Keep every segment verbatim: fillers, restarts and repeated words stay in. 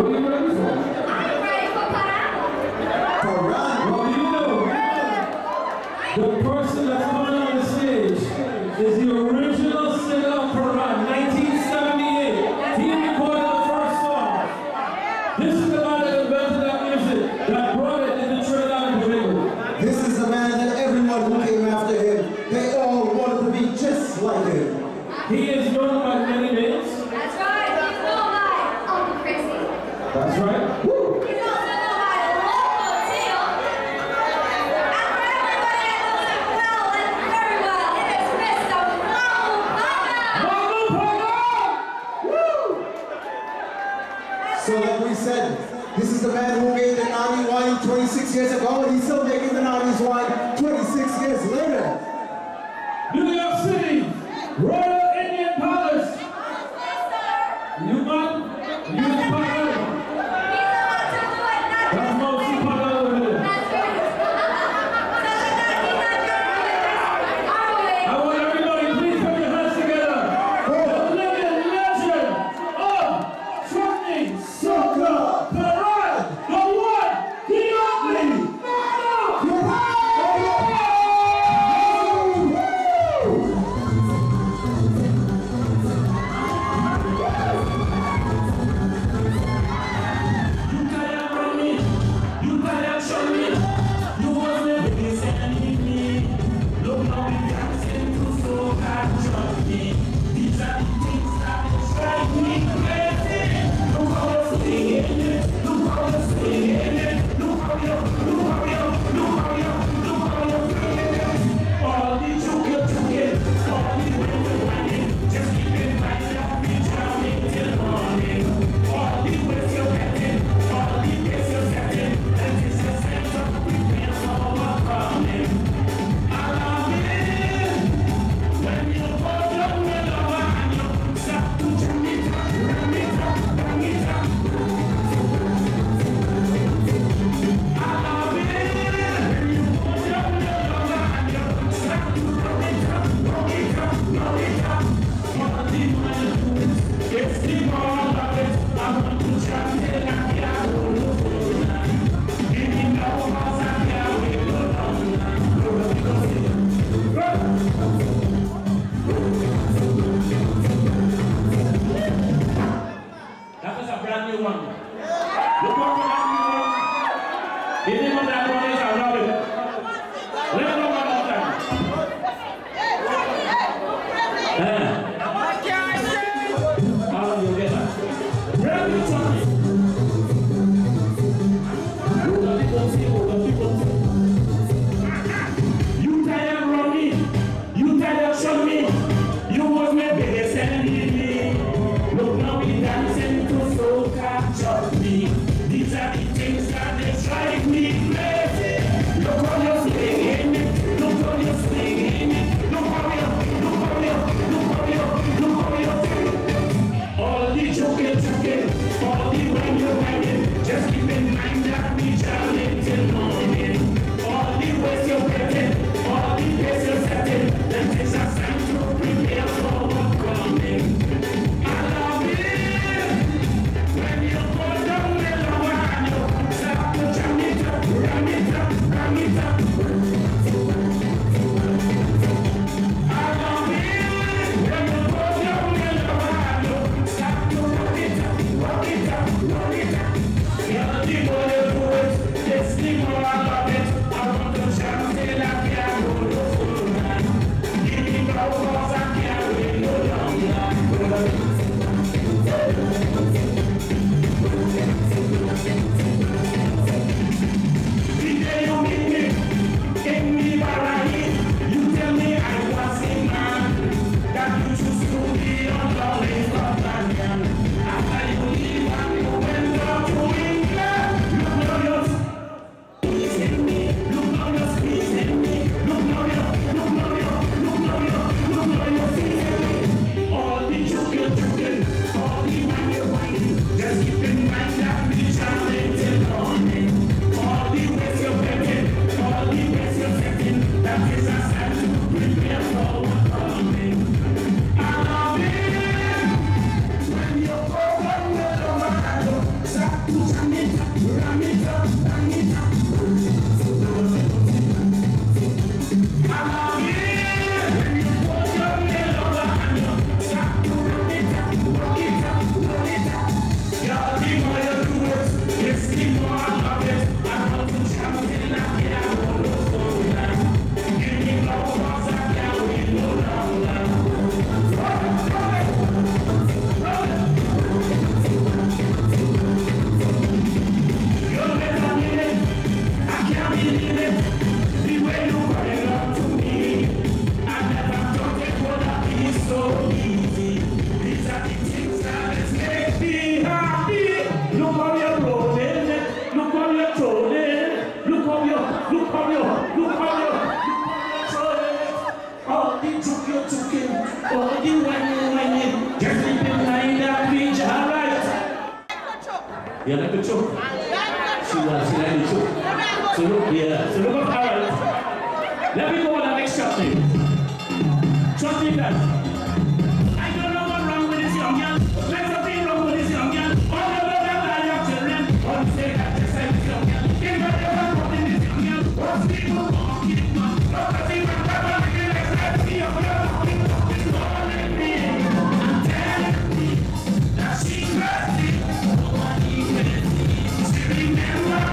What are you ready for? I'm ready for Parado. Parado? Well, you know, yeah. The person that's coming on the stage is the original singer of Parado, nineteen seventy-eight. He recorded the first song. This is the man that invented that music, that brought it into Trinidad and Tobago. This is the man that everyone who came after him, they all wanted to be just like him. He is known by many names. That's right. Woo. He's also known by a local deal. And for everybody that knows him well and very well, it is Mister Manu Pana. Manu Pana! Woo! So like we said, this is the man who made the Nani's wine twenty-six years ago, and he's still making the Nani's wine twenty-six years later. New York City, Royal Indian Palace. Newman, Newman. Thank you. You like to choke? She wants to like to choke. So look, yeah. So look up, Harold. Let me go on the next shot, please. Trust me, guys. I don't know what's wrong with this young girl. There's nothing wrong with this young girl. All the women are your children. All the same, I just like this young girl. If I ever brought in this young girl, what's the people won't give me? Not the people who never like it, let's see your girl. It's all in me. I'm telling me that she's thirsty. Let me see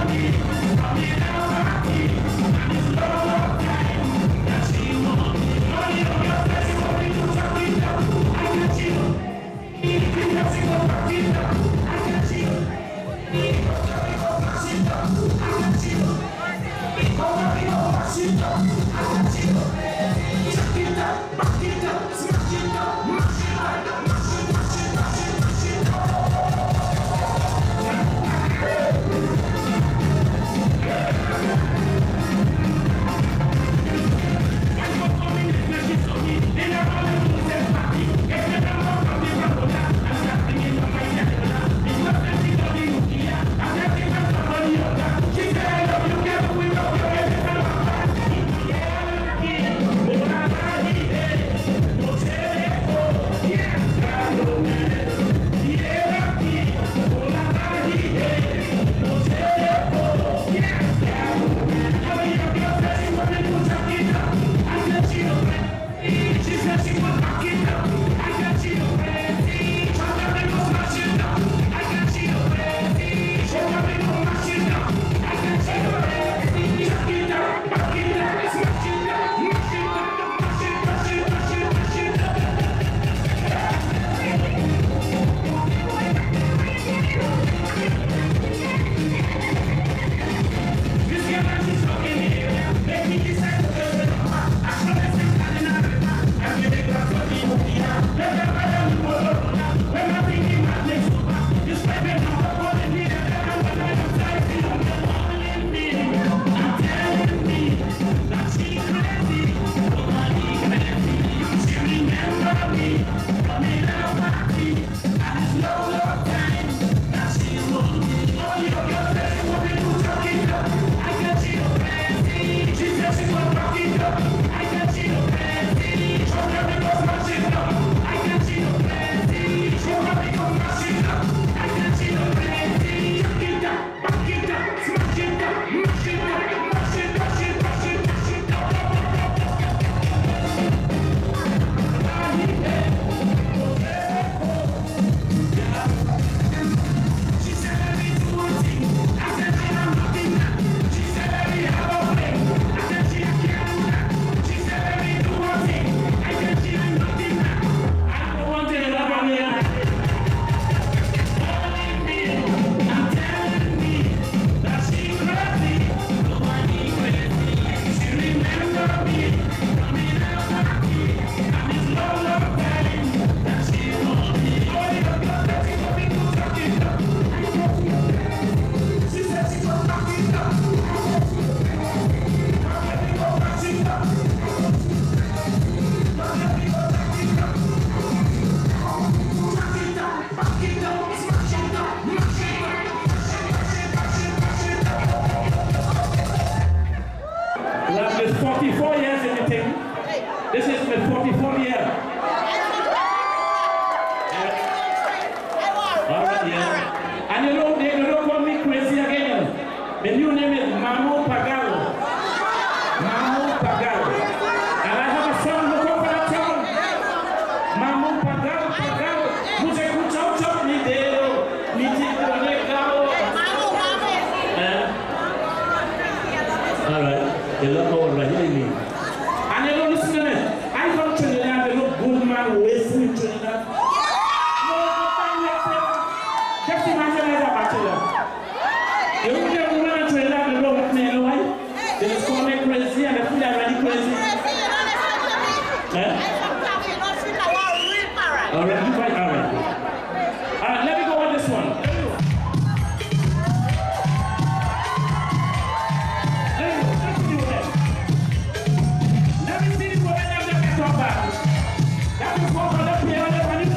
the woman that talk about. Now you are not low. Now you are not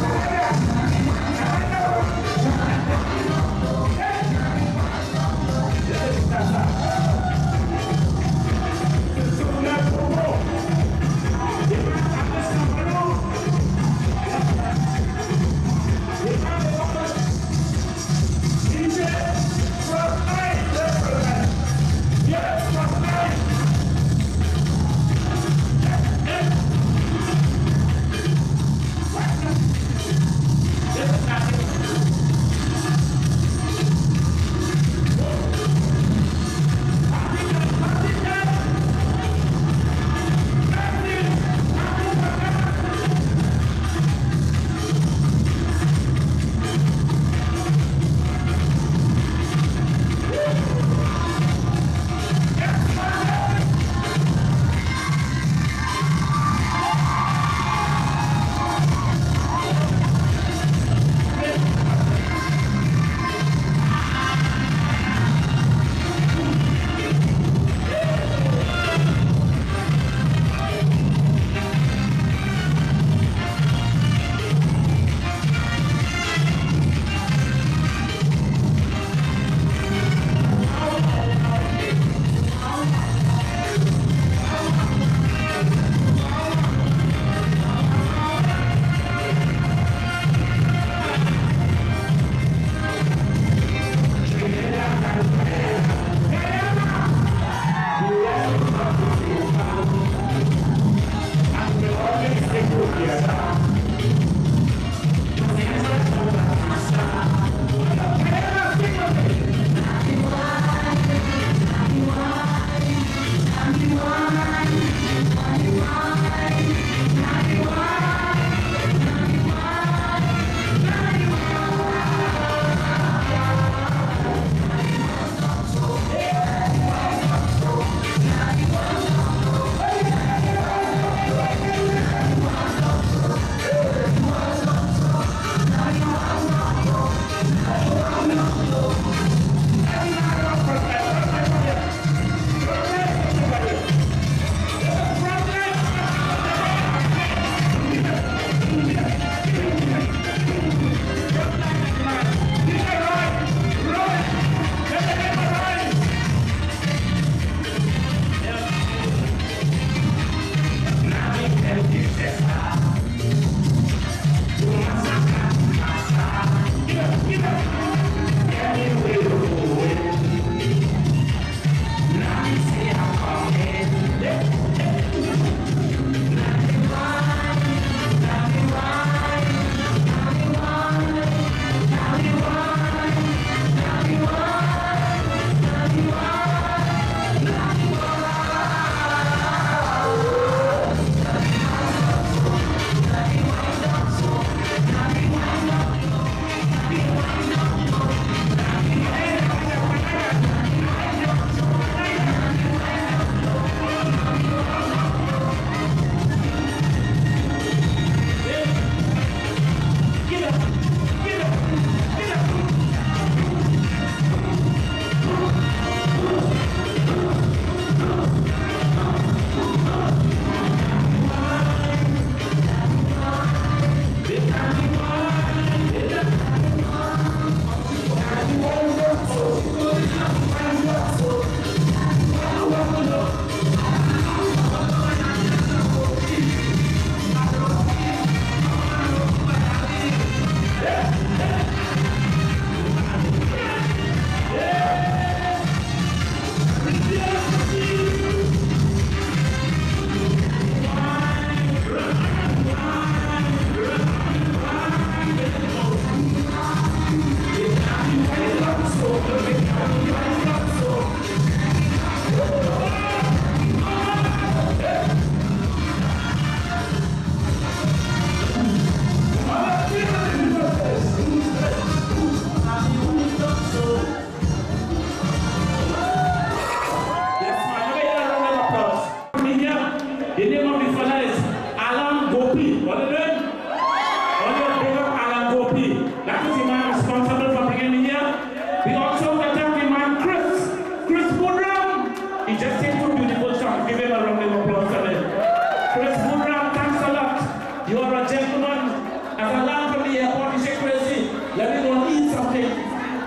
low.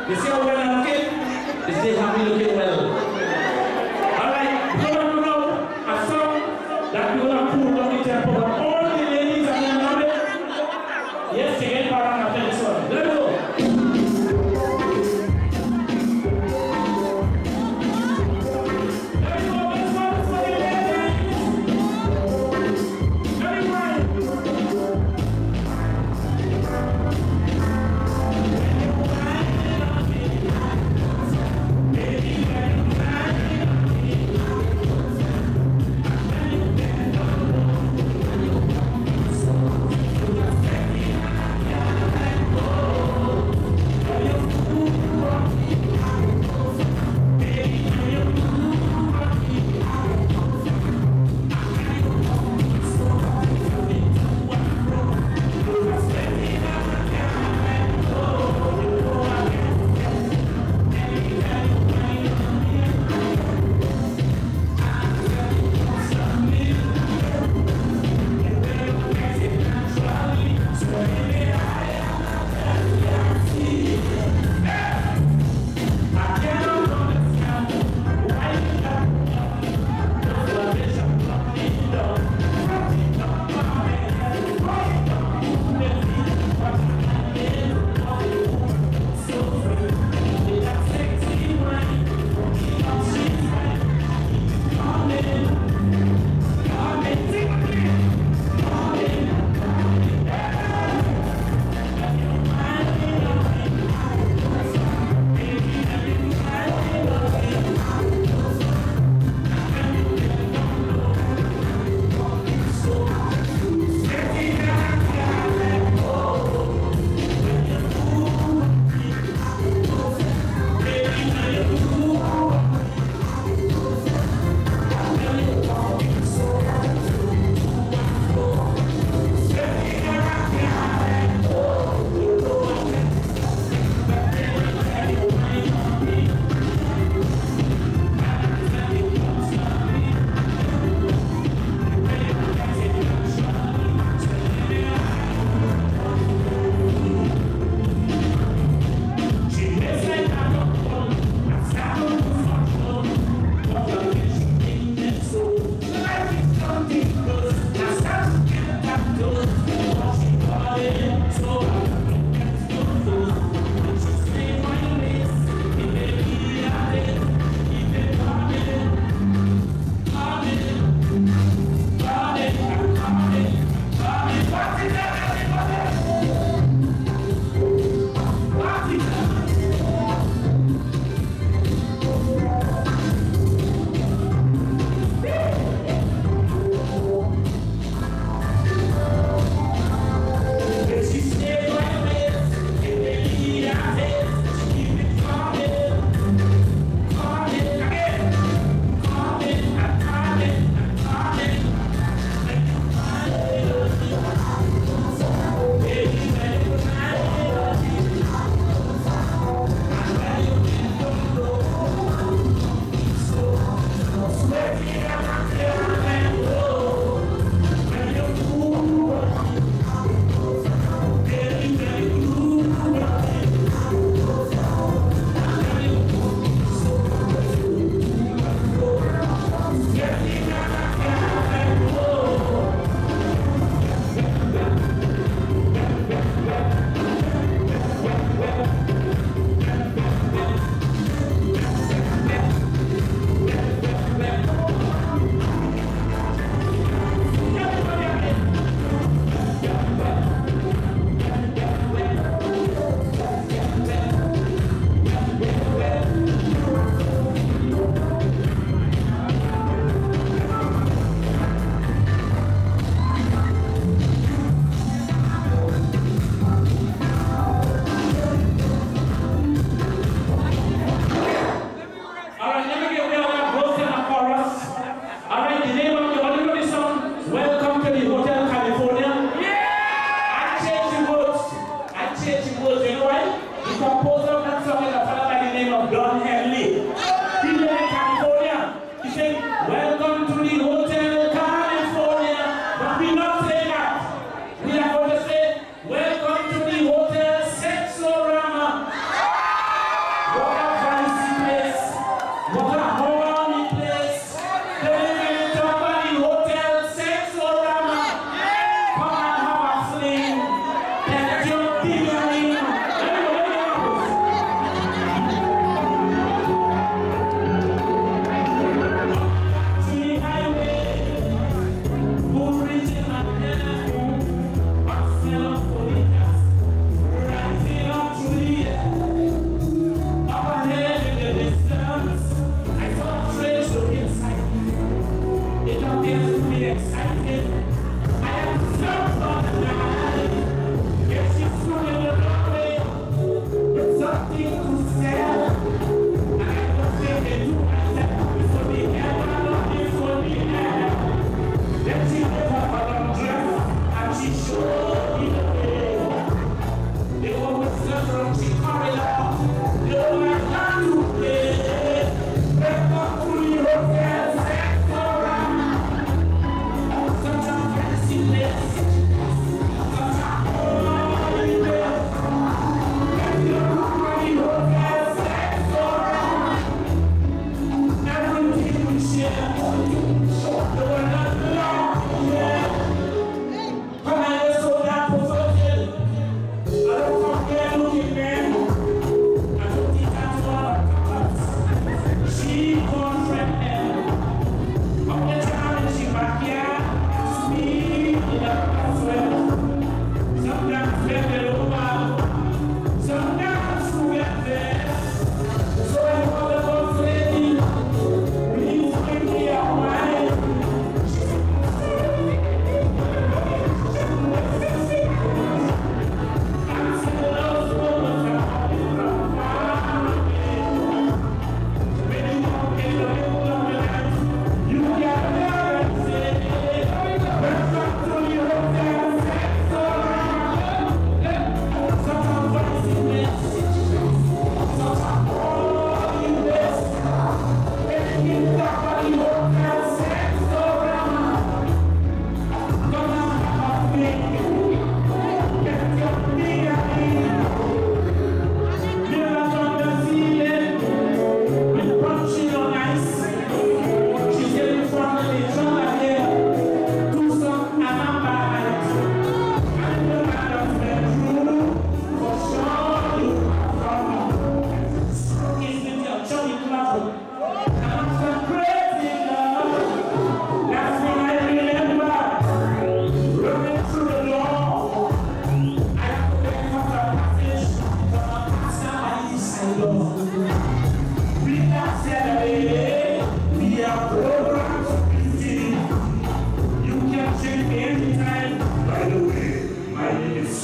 You see how well I'm looking? You see how I'm looking well? Alright, we're going to know a song that we're going to pull on the tempo of all the ladies and the men. Yes, again, but I'm not going to song. Let me go.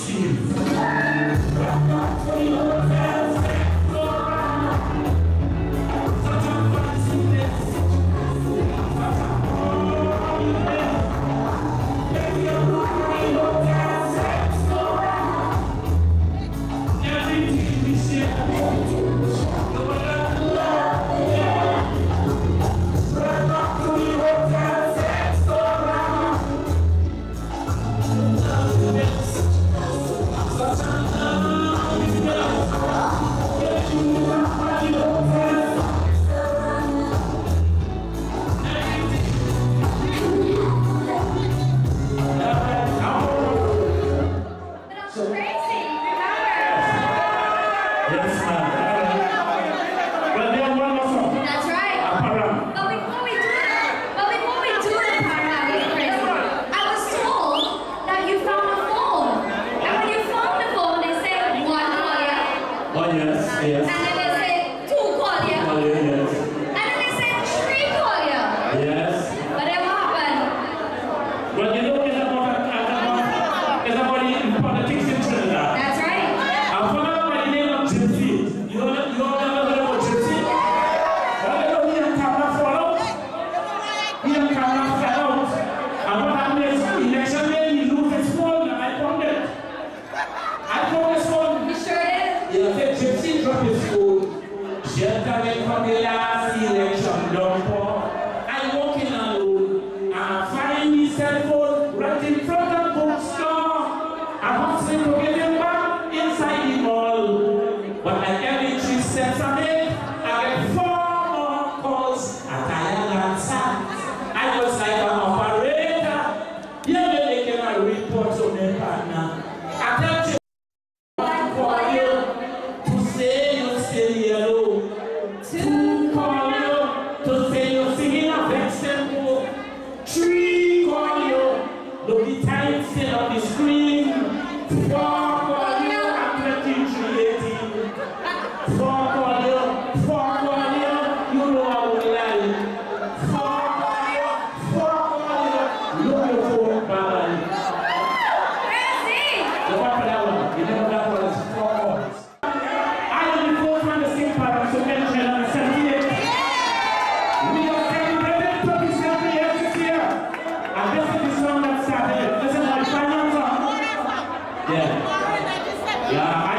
Yeah. Yeah.